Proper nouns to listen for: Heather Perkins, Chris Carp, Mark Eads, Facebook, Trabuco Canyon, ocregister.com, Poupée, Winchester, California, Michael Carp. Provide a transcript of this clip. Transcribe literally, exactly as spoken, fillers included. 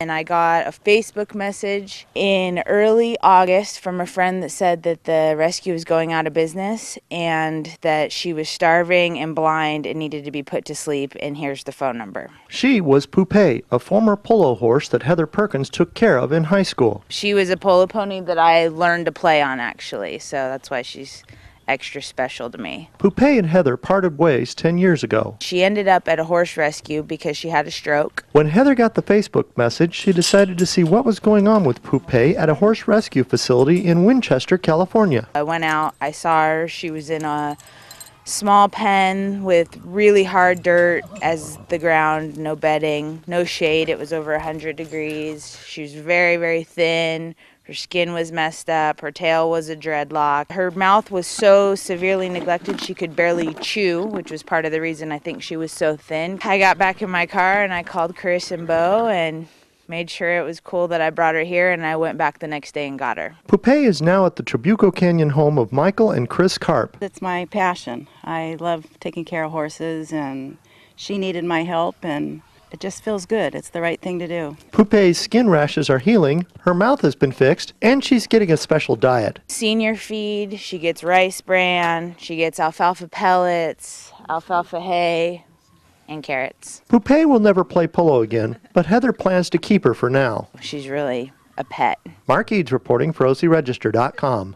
And I got a Facebook message in early August from a friend that said that the rescue was going out of business and that she was starving and blind and needed to be put to sleep, and here's the phone number. She was Poupée, a former polo horse that Heather Perkins took care of in high school. She was a polo pony that I learned to play on, actually, so that's why she's extra special to me. Poupée and Heather parted ways ten years ago. She ended up at a horse rescue because she had a stroke. When Heather got the Facebook message, she decided to see what was going on with Poupée at a horse rescue facility in Winchester, California. I went out, I saw her, she was in a small pen with really hard dirt as the ground, no bedding, no shade, it was over one hundred degrees. She was very, very thin. Her skin was messed up, her tail was a dreadlock. Her mouth was so severely neglected she could barely chew, which was part of the reason I think she was so thin. I got back in my car and I called Chris and Bo and made sure it was cool that I brought her here, and I went back the next day and got her. Poupée is now at the Trabuco Canyon home of Michael and Chris Carp. It's my passion. I love taking care of horses, and she needed my help, and it just feels good. It's the right thing to do. Poupée's skin rashes are healing, her mouth has been fixed, and she's getting a special diet. Senior feed, she gets rice bran, she gets alfalfa pellets, alfalfa hay, and carrots. Poupée will never play polo again, but Heather plans to keep her for now. She's really a pet. Mark Eads reporting for O C Register dot com.